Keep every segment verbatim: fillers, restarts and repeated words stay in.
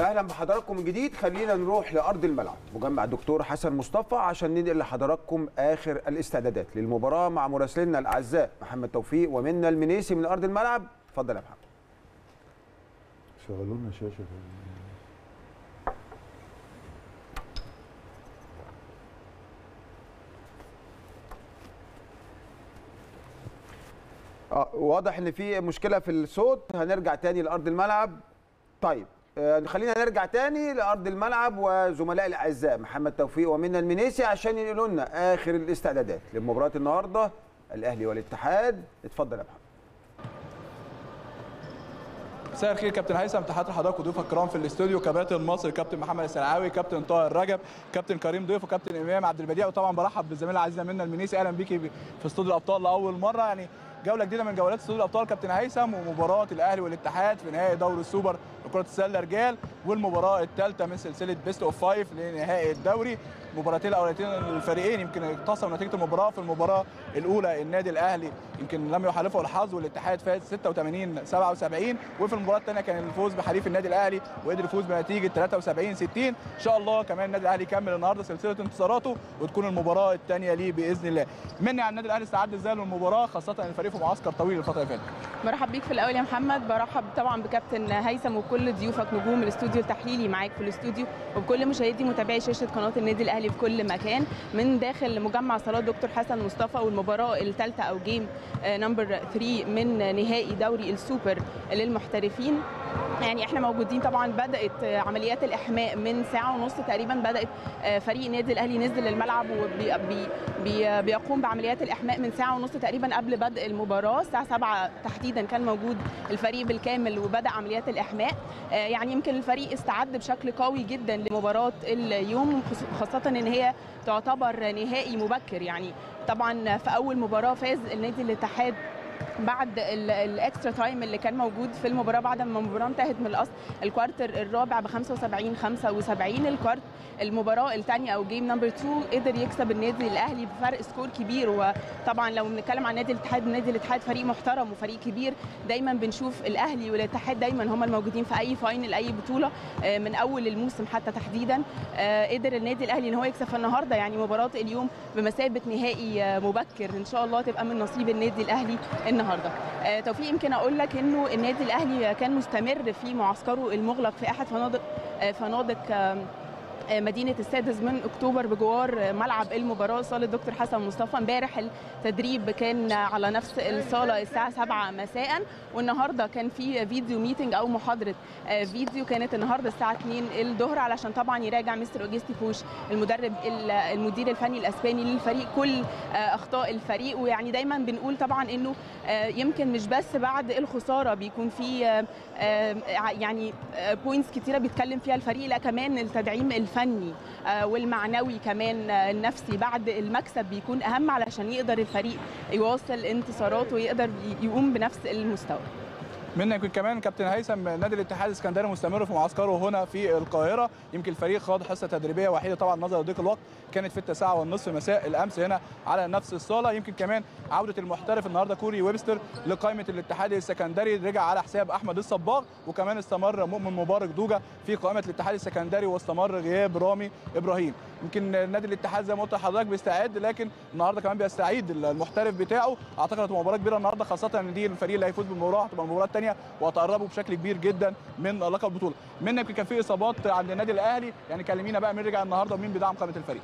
اهلا بحضراتكم من جديد. خلينا نروح لارض الملعب مجمع الدكتور حسن مصطفى عشان ننقل لحضراتكم اخر الاستعدادات للمباراه مع مراسلنا الاعزاء محمد توفيق ومنى المنيسي من ارض الملعب. اتفضل يا محمد. شغلوا لنا شاشه. اه واضح ان في مشكله في الصوت. هنرجع تاني لارض الملعب. طيب خلينا نرجع تاني لارض الملعب وزملاء الاعزاء محمد توفيق ومنى المنيسي عشان ينقلوا لنا اخر الاستعدادات لمباراه النهارده الاهلي والاتحاد. اتفضل يا محمد. مساء الخير كابتن هيثم، تحياتي لحضرتك وضيوفك الكرام في الاستوديو، كباتن مصر كابتن محمد السلعاوي، كابتن طاهر رجب، كابتن كريم ضيف، وكابتن امام عبد البديع، وطبعا برحب بالزميله العزيزه منى المنيسي. اهلا بيكي في استوديو الابطال لاول مره، يعني جوله جديده من جولات استوديو الابطال كابتن هيثم، ومباراه الاهلي والاتحاد في نهائي دوري السوبر لكره السله رجال، والمباراه الثالثه من سلسله بيست اوف فايف لنهائي الدوري. المباراتين الاولانيتين الفريقين يمكن اقتصروا نتيجه المباراه. في المباراه الاولى النادي الاهلي يمكن لم يحالفه الحظ والاتحاد فاز ستة وثمانين سبعة وسبعين، وفي المباراه الثانيه كان الفوز بحليف النادي الاهلي وقدر يفوز بنتيجه ثلاثة وسبعين ستين. ان شاء الله كمان النادي الاهلي يكمل النهارده سلسله انتصاراته وتكون المباراه الثانيه ليه باذن الله. مني عن النادي الاهلي استعد ازاي للمباراه، خاصه ان الفريق في معسكر طويل الفتره اللي فاتت. برحب بيك في الاول يا محمد، برحب طبعا بكابتن هيثم وكل ضيوفك نجوم الاستوديو التحليلي معاك في الاستوديو، وبكل مشاهدي متابعي شاشه قناه النادي الاهلي في كل مكان من داخل مجمع صالات دكتور حسن مصطفى. والمباراه الثالثه او جيم نمبر ثلاثة من نهائي دوري السوبر للمحترفين، يعني احنا موجودين. طبعا بدات عمليات الاحماء من ساعه ونص تقريبا، بدات فريق نادي الاهلي نزل الملعب وبيقوم بعمليات الاحماء من ساعه ونص تقريبا قبل بدء المباراه، الساعه سبعة تحديدا كان موجود الفريق بالكامل وبدا عمليات الاحماء. يعني يمكن الفريق استعد بشكل قوي جدا لمباراه اليوم، خاصه ان هي تعتبر نهائي مبكر. يعني طبعا في اول مباراه فاز النادي الاتحاد بعد الاكسترا تايم اللي كان موجود في المباراه، بعد ما المباراه انتهت من الاصل الكوارتر الرابع ب خمسة وسبعين خمسة وسبعين. الكوارت المباراه الثانيه او جيم نمبر اتنين قدر يكسب النادي الاهلي بفرق سكور كبير. وطبعا لو بنتكلم عن نادي الاتحاد، النادي الاتحاد فريق محترم وفريق كبير، دايما بنشوف الاهلي والاتحاد دايما هم الموجودين في اي فاينل اي بطوله من اول الموسم حتى تحديدا. قدر النادي الاهلي ان هو يكسب النهارده، يعني مباراه اليوم بمثابه نهائي مبكر ان شاء الله تبقى من نصيب النادي الاهلي النهارده. توفيق، يمكن اقول لك انه النادي الاهلي كان مستمر في معسكره المغلق في احد فنادق فنادق مدينه السادس من اكتوبر بجوار ملعب المباراه صاله دكتور حسن مصطفى. امبارح التدريب كان على نفس الصاله الساعه سبعة مساء، والنهارده كان في فيديو ميتنج او محاضره فيديو كانت النهارده الساعه اتنين الظهر، علشان طبعا يراجع مستر أوجستي فوش المدرب المدير الفني الاسباني للفريق كل اخطاء الفريق. ويعني دايما بنقول طبعا انه يمكن مش بس بعد الخساره بيكون في يعني بوينتس كتيره بيتكلم فيها الفريق، لا كمان التدعيم الفريق الفني والمعنوي كمان النفسي بعد المكسب بيكون اهم، علشان يقدر الفريق يواصل انتصاراته ويقدر يقوم بنفس المستوى. منك كمان كابتن هيثم، نادي الاتحاد الاسكندري مستمر في معسكره هنا في القاهره، يمكن الفريق خاض حصه تدريبيه وحيده طبعا نظرا لضيق الوقت كانت في التاسعه والنصف مساء الامس هنا على نفس الصاله. يمكن كمان عوده المحترف النهارده كوري ويبستر لقائمه الاتحاد السكندري، رجع على حساب احمد الصباغ، وكمان استمر مؤمن مبارك دوجه في قائمه الاتحاد السكندري، واستمر غياب رامي ابراهيم. يمكن نادي الاتحاد زي ما قلت لحضرتك بيستعد، لكن النهارده كمان بيستعيد المحترف بتاعه. اعتقد هتبقى مباراه كبيره النهارده، خاصه ان دي الفريق اللي هيفوز بالمباراه هتبقى المباراه الثانيه، وهتقربوا بشكل كبير جدا من لقب البطوله. منك يمكن كان في اصابات عند النادي الاهلي، يعني كلمينا بقى مين رجع النهارده ومين بيدعم قائمه الفريق.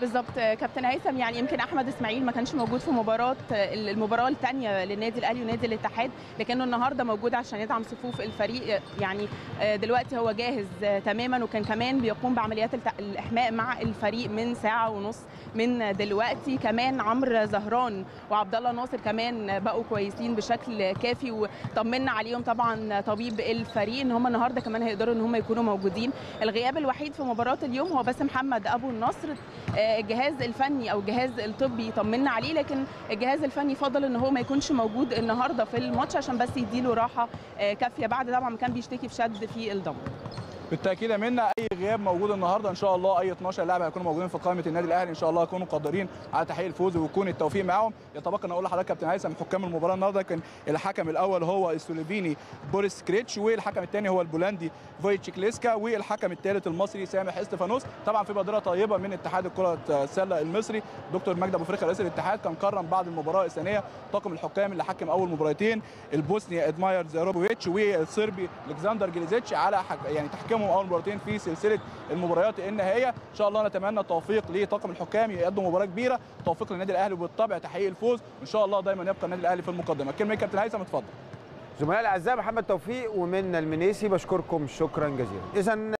بالظبط كابتن هيثم، يعني يمكن احمد اسماعيل ما كانش موجود في مباراه المباراه الثانيه للنادي الاهلي ونادي الاتحاد، لكنه النهارده موجود عشان يدعم صفوف الفريق. يعني دلوقتي هو جاهز تماما، وكان كمان بيقوم بعمليات الاحماء مع الفريق من ساعه ونص من دلوقتي. كمان عمرو زهران وعبد الله ناصر كمان بقوا كويسين بشكل كافي، وطمنا عليهم طبعا طبيب الفريق ان هم النهارده كمان هيقدروا ان هم يكونوا موجودين. الغياب الوحيد في مباراه اليوم هو باسم محمد ابو النصر، الجهاز الفني او الجهاز الطبي طمنا عليه، لكن الجهاز الفني فضل ان هو ما يكونش موجود النهارده في الماتش عشان بس يديله راحه كافيه بعد طبعا ما كان بيشتكي في شد في الضم. بالتاكيد يا منى اي غياب موجود النهارده ان شاء الله، اي اثناشر لاعب هيكونوا موجودين في قائمه النادي الاهلي ان شاء الله يكونوا قادرين على تحقيق الفوز ويكون التوفيق معاهم. يتبقى ان اقول لحضرتك كابتن هيثم حكام المباراه النهارده، كان الحكم الاول هو السلوفيني بوريس كريتش، والحكم الثاني هو البولندي فويتشيكليسكا، والحكم الثالث المصري سامح استفانوس. طبعا في بادره طيبه من اتحاد كره السله المصري دكتور مجدي ابو فرقة رئيس الاتحاد كان كرم بعد المباراه الثانيه طاقم الحكام اللي حكم اول مباراتين البوسني أدماير زيروبويتش والصربي الكسندر جيليزيتش على يعني تحكيمهم اول مباراتين في سلسله المباريات النهائيه. ان شاء الله نتمنى التوفيق لطاقم الحكام يقدموا مباراه كبيره، توفيق للنادي الاهلي وبالطبع تحقيق الفوز ان شاء الله. دايما يبقى النادي الاهلي في المقدمه. كلمه كابتن هيثم اتفضل. زملائي الاعزاء محمد توفيق ومنى المنيسي بشكركم شكرا جزيلا. اذا